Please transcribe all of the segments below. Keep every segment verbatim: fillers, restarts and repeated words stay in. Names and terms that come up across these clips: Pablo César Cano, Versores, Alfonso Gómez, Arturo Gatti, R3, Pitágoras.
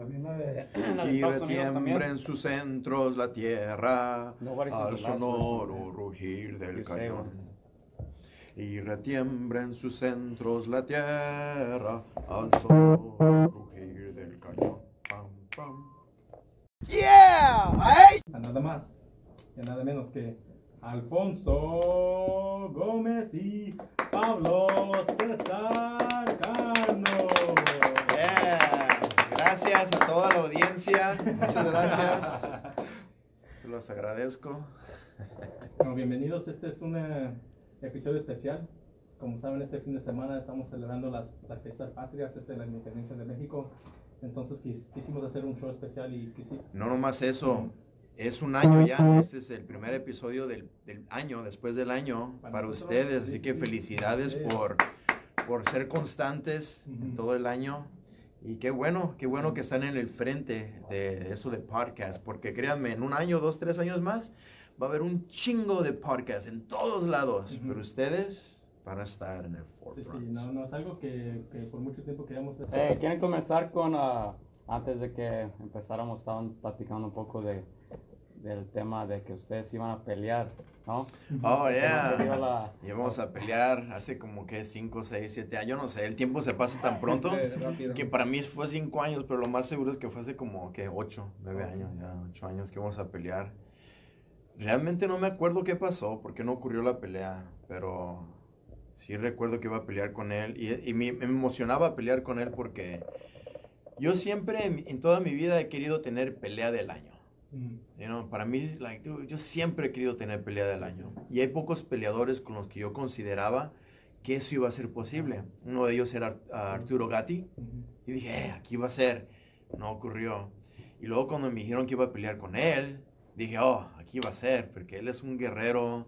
También la de, la de y retiembren sus centros la tierra no, al sonoro lazo, rugir del cañón. Y retiembren sus centros la tierra al sonoro rugir del cañón. Pam, pam. Yeah, hey. A nada más y a nada menos que Alfonso Gómez y Pablo César Cano. Yeah. Gracias a toda la audiencia, muchas gracias, se los agradezco. Bueno, bienvenidos, este es un eh, episodio especial. Como saben, este fin de semana estamos celebrando las, las fiestas patrias, este, la independencia de México. Entonces quis, quisimos hacer un show especial y quisimos... No nomás eso, es un año ya, este es el primer episodio del, del año, después del año, para, para ustedes, así que felicidades sí. por, por ser constantes uh-huh. en todo el año. Y qué bueno, qué bueno que están en el frente de eso de podcast, porque créanme, en un año, dos, tres años más, va a haber un chingo de podcast en todos lados, uh-huh. pero ustedes... van a estar en el forefront. Sí, sí, no, no, es algo que, que por mucho tiempo queríamos hacer. Eh, ¿Quieren comenzar con, uh, antes de que empezáramos, estaban platicando un poco de, del tema de que ustedes iban a pelear, ¿no? Oh, yeah. La... Íbamos a pelear hace como que cinco, seis, siete años, yo no sé, el tiempo se pasa tan pronto que para mí fue cinco años, pero lo más seguro es que fue hace como que ocho, nueve años, ya ocho años que íbamos a pelear. Realmente no me acuerdo qué pasó, porque no ocurrió la pelea, pero... sí, recuerdo que iba a pelear con él y, y me, me emocionaba pelear con él porque yo siempre, en, en toda mi vida, he querido tener pelea del año. Mm. You know, para mí, like, dude, yo siempre he querido tener pelea del año. Y hay pocos peleadores con los que yo consideraba que eso iba a ser posible. Uno de ellos era Art, uh, Arturo Gatti. Mm-hmm. Y dije, eh, aquí va a ser. No ocurrió. Y luego cuando me dijeron que iba a pelear con él, dije, oh, aquí va a ser. Porque él es un guerrero,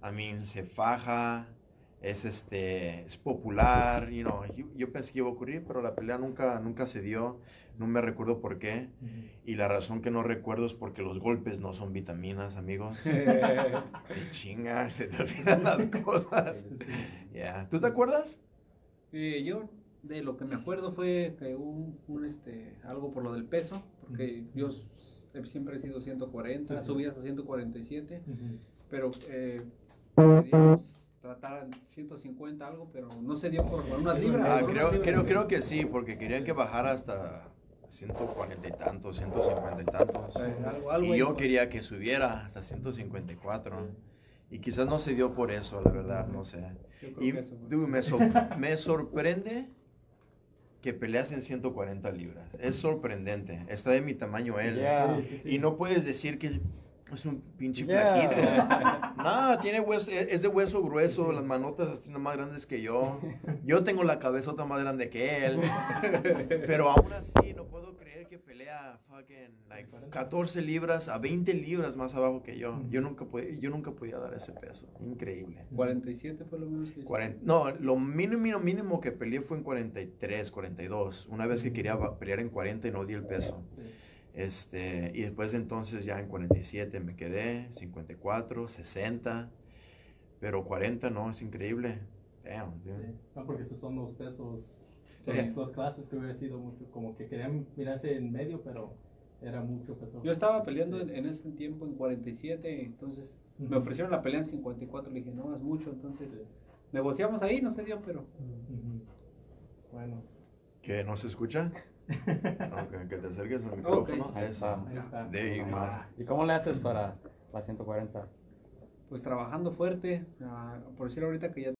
a mí se faja. Es, este, es popular, you know, yo, yo pensé que iba a ocurrir, pero la pelea nunca, nunca se dio, no me recuerdo por qué, uh-huh. y la razón que no recuerdo es porque los golpes no son vitaminas, amigos. Te chingas, se te olvidan las cosas. Yeah. ¿Tú te acuerdas? Eh, yo de lo que me acuerdo fue que hubo un, este, algo por lo del peso, porque uh-huh. yo siempre he sido ciento cuarenta, sí, sí. subí hasta ciento cuarenta y siete, uh-huh. pero eh, digamos, tratar ciento cincuenta algo, pero no se dio por unas libras. Ah, por creo, unas libras. Creo, creo que sí, porque querían que bajara hasta ciento cuarenta y tantos, ciento cincuenta y tantos. Eh, algo, algo y yo por... quería que subiera hasta ciento cincuenta y cuatro. Sí. Y quizás no se dio por eso, la verdad, no sé. Yo creo y que eso, dude, me, so me sorprende que peleas en ciento cuarenta libras. Es sorprendente. Está de mi tamaño él. Yeah. Sí, sí, sí. Y no puedes decir que... es un pinche yeah. flaquito. Nada, tiene hueso, es de hueso grueso, las manotas tienen más grandes que yo. Yo tengo la cabezota más grande que él. Pero aún así, no puedo creer que pelea fucking like catorce libras a veinte libras más abajo que yo. Yo nunca, pod- yo nunca podía dar ese peso. Increíble. ¿cuarenta y siete por lo menos? Que cuarenta, no, lo mínimo, mínimo que peleé fue en cuarenta y tres, cuarenta y dos. Una vez que quería pelear en cuarenta y no di el peso. Sí. Este, y después de entonces ya en cuarenta y siete me quedé, cincuenta y cuatro, sesenta, pero cuarenta no, es increíble. Damn, sí. No, porque esos son los pesos, sí. las clases que hubiera sido mucho, como que querían mirarse en medio, pero era mucho peso. Yo estaba peleando sí. en, en ese tiempo en cuarenta y siete, entonces uh-huh. me ofrecieron la pelea en cincuenta y cuatro, le dije, no, es mucho, entonces sí. negociamos ahí, no se dio, pero... Uh-huh. Bueno. ¿Qué, no se escucha? Okay, que te acerques al micrófono. Okay. Ahí está. Ahí está. Ahí está. ¿Y cómo le haces para, para ciento cuarenta? Pues trabajando fuerte. Uh, por decir ahorita que ya